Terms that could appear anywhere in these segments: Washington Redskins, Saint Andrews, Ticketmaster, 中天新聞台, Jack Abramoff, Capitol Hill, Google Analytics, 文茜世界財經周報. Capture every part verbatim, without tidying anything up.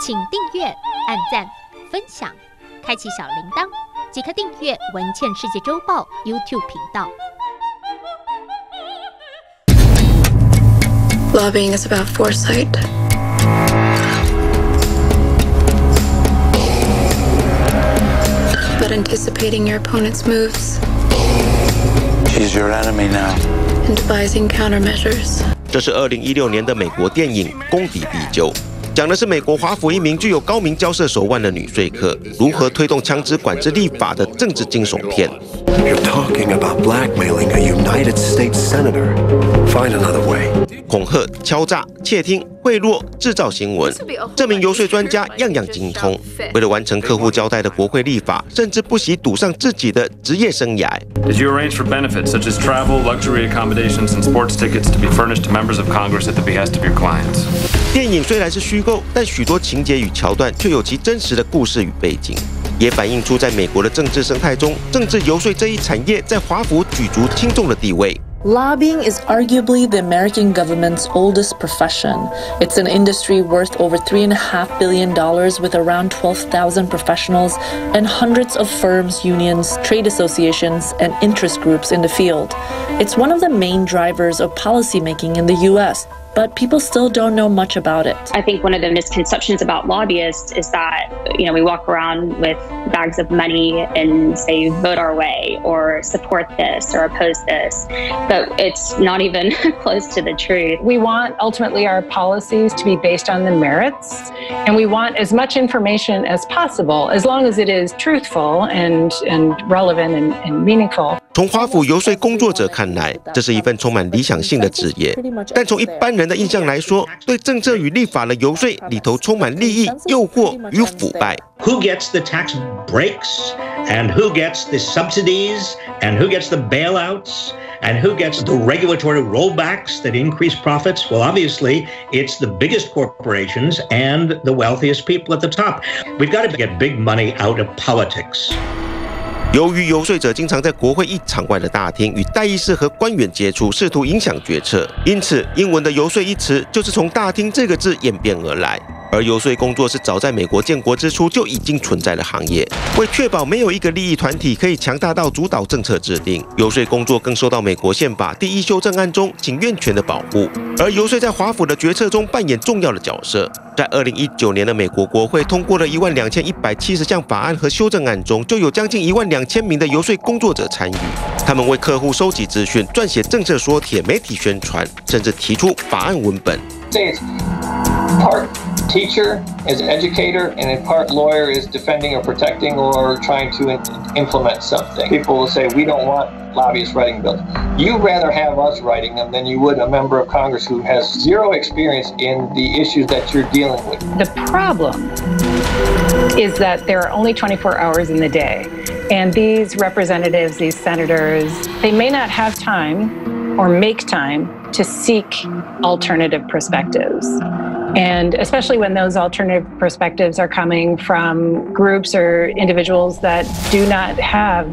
请订阅、按赞、分享、开启小铃铛，即可订阅《文茜世界周报》YouTube 频道。Lobbying is about foresight. But anticipating your opponent's moves. She's your enemy now. And devising countermeasures. 这是二零一六年的美国电影《公敌必究》。 讲的是美国华府一名具有高明交涉手腕的女说客如何推动枪支管制立法的政治惊悚片。恐吓、敲诈、窃听、贿赂、制造新闻，这名游说专家样样精通。为了完成客户交代的国会立法，甚至不惜赌上自己的职业生涯。Did you arrange for benefits such as travel, luxury accommodations, and sports tickets to be furnished to members of Congress at the behest of your clients? 电影虽然是虚构，但许多情节与桥段却有其真实的故事与背景，也反映出在美国的政治生态中，政治游说这一产业在华府举足轻重的地位。 Lobbying is arguably the American government's oldest profession. It's an industry worth over three point five billion dollars with around twelve thousand professionals and hundreds of firms, unions, trade associations, and interest groups in the field. It's one of the main drivers of policymaking in the U S, but people still don't know much about it. I think one of the misconceptions about lobbyists is that, you know, we walk around with bags of money and say, vote our way, or support this, or oppose this. But it's not even close to the truth. We want ultimately our policies to be based on the merits, and we want as much information as possible, as long as it is truthful and, and relevant and, and meaningful. 从华府游说工作者看来，这是一份充满理想性的职业。但从一般人的印象来说，对政策与立法的游说里头充满利益、诱惑与腐败。Who gets the tax breaks and who gets the subsidies and who gets the bailouts and who gets the regulatory rollbacks that increase profits? Well, obviously, it's the biggest corporations and the wealthiest people at the top. We've got to get big money out of politics. 由于游说者经常在国会议场外的大厅与代议士和官员接触，试图影响决策，因此英文的“游说”一词就是从“大厅”这个字演变而来。而游说工作是早在美国建国之初就已经存在的行业。为确保没有一个利益团体可以强大到主导政策制定，游说工作更受到美国宪法第一修正案中请愿权的保护。而游说在华府的决策中扮演重要的角色。 在二零一九年的美国国会通过了一万两千一百七十项法案和修正案中，就有将近一万两千名的游说工作者参与。他们为客户收集资讯、撰写政策说帖、媒体宣传，甚至提出法案文本。 Teacher, as an educator, and in part lawyer is defending or protecting or trying to implement something. People will say, we don't want lobbyists writing bills. You'd rather have us writing them than you would a member of Congress who has zero experience in the issues that you're dealing with. The problem is that there are only twenty-four hours in the day. And these representatives, these senators, they may not have time or make time to seek alternative perspectives. And especially when those alternative perspectives are coming from groups or individuals that do not have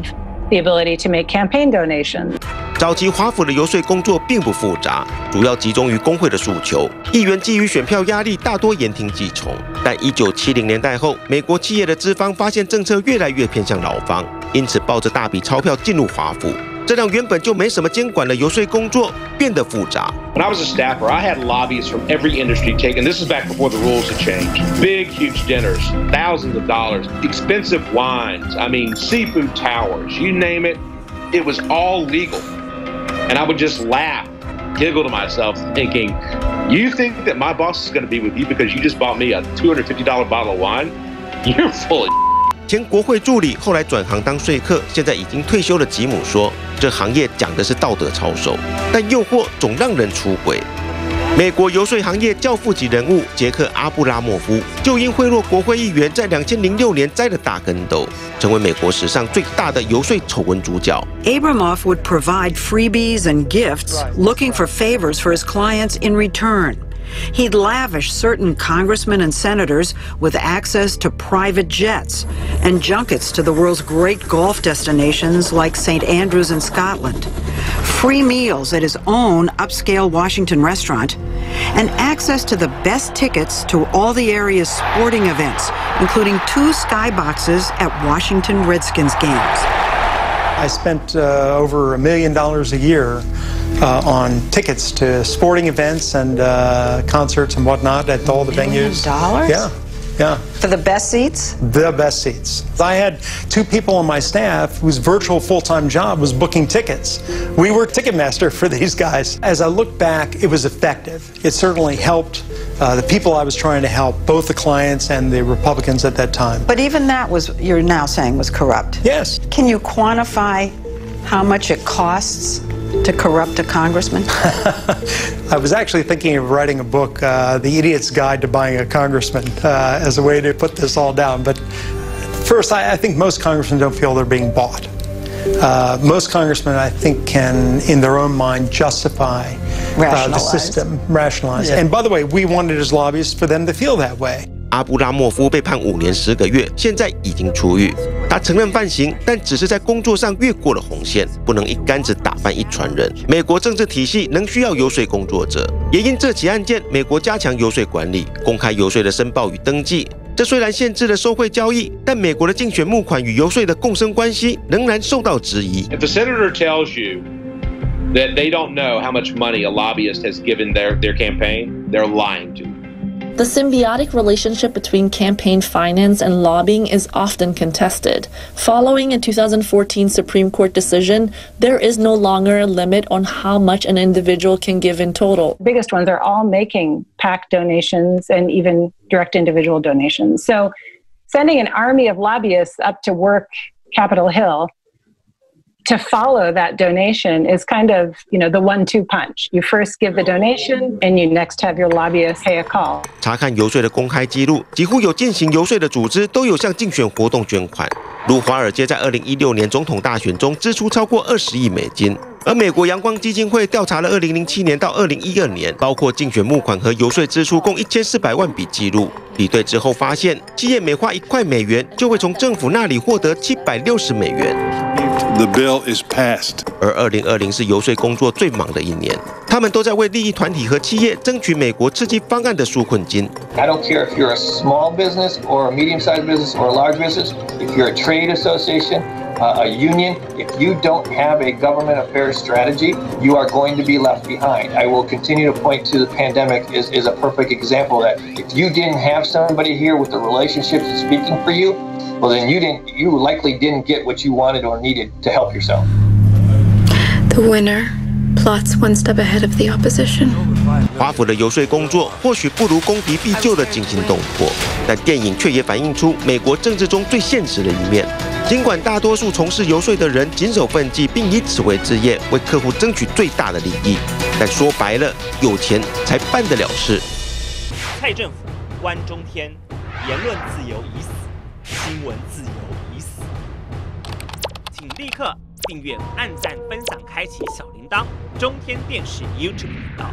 the ability to make campaign donations. 早期华府的游说工作并不复杂，主要集中于工会的诉求。议员基于选票压力，大多言听计从。但一九七零年代后，美国企业的资方发现政策越来越偏向劳方，因此抱着大笔钞票进入华府。 这让原本就没什么监管的游说工作变得复杂。When I was a staffer, I had lobbyists from every industry taking. This is back before the rules had changed. Big, huge dinners, thousands of dollars, expensive wines. I mean, seafood towers. You name it, it was all legal. And I would just laugh, giggle to myself, thinking, "You think that my boss is going to be with you because you just bought me a two hundred fifty dollar bottle of wine? You're full of." 前国会助理，后来转行当说客，现在已经退休的吉姆说：“这行业讲的是道德操守，但诱惑总让人出轨。”美国游说行业教父级人物杰克·阿布拉莫夫就因贿赂国会议员，在二零零六年栽了大跟斗，成为美国史上最大的游说丑闻主角。Abramoff would provide freebies and gifts, looking for favors for his clients in return. He'd lavish certain congressmen and senators with access to private jets and junkets to the world's great golf destinations like Saint Andrews in Scotland. free meals at his own upscale Washington restaurant, and access to the best tickets to all the area's sporting events, including two skyboxes at Washington Redskins games. I spent uh, over a million dollars a year uh, on tickets to sporting events and uh, concerts and whatnot at all the venues. Dollars? Yeah. Yeah. For the best seats? The best seats. I had two people on my staff whose virtual full-time job was booking tickets. We were Ticketmaster for these guys. As I look back, it was effective. It certainly helped uh, the people I was trying to help, both the clients and the Republicans at that time. But even that was, you're now saying, was corrupt? Yes. Can you quantify how much it costs to corrupt a congressman? I was actually thinking of writing a book, uh, The Idiot's Guide to Buying a Congressman, uh, as a way to put this all down. But first, I, I think most congressmen don't feel they're being bought. Uh, most congressmen, I think, can, in their own mind, justify uh, the system, rationalize. Yeah. And by the way, we wanted as lobbyists for them to feel that way. 阿布拉莫夫被判五年十个月，现在已经出狱。他承认犯行，但只是在工作上越过了红线，不能一竿子打翻一船人。美国政治体系仍需要游说工作者，也因这起案件，美国加强游说管理，公开游说的申报与登记。这虽然限制了收贿交易，但美国的竞选募款与游说的共生关系仍然受到质疑。If a senator tells you that they don't know how much money a lobbyist has given their their campaign, they're lying to you. The symbiotic relationship between campaign finance and lobbying is often contested. Following a two thousand fourteen Supreme Court decision, there is no longer a limit on how much an individual can give in total. The biggest ones are all making PAC donations and even direct individual donations. So sending an army of lobbyists up to work Capitol Hill to follow that donation is kind of, you know, the one two punch. You first give the donation, and you next have your lobbyist pay a call. 查看游说的公开记录，几乎有进行游说的组织都有向竞选活动捐款。如华尔街在二零一六年总统大选中支出超过二十亿美金，而美国阳光基金会调查了二零零七年到二零一二年，包括竞选募款和游说支出共一千四百万笔记录。比对之后发现，企业每花一块美元，就会从政府那里获得七百六十美元。 The bill is passed. 而二零二零是游说工作最忙的一年，他们都在为利益团体和企业争取美国刺激方案的纾困金。I don't care if you're a small business or a medium-sized business or a large business, if you're a trade association, uh, a union. If you don't have a government affairs strategy, you are going to be left behind. I will continue to point to the pandemic is is a perfect example of that. If you didn't have somebody here with the relationships speaking for you, well then you didn't. You likely didn't get what you wanted or needed to help yourself. The winner plots one step ahead of the opposition. 华府的游说工作或许不如攻敌必救的惊心动魄，但电影却也反映出美国政治中最现实的一面。尽管大多数从事游说的人谨守奋际，并以此为职业，为客户争取最大的利益，但说白了，有钱才办得了事。蔡政府关中天，言论自由已死，新闻自由已死，请立刻订阅、按赞、分享、开启小铃铛，中天电视 YouTube 频道。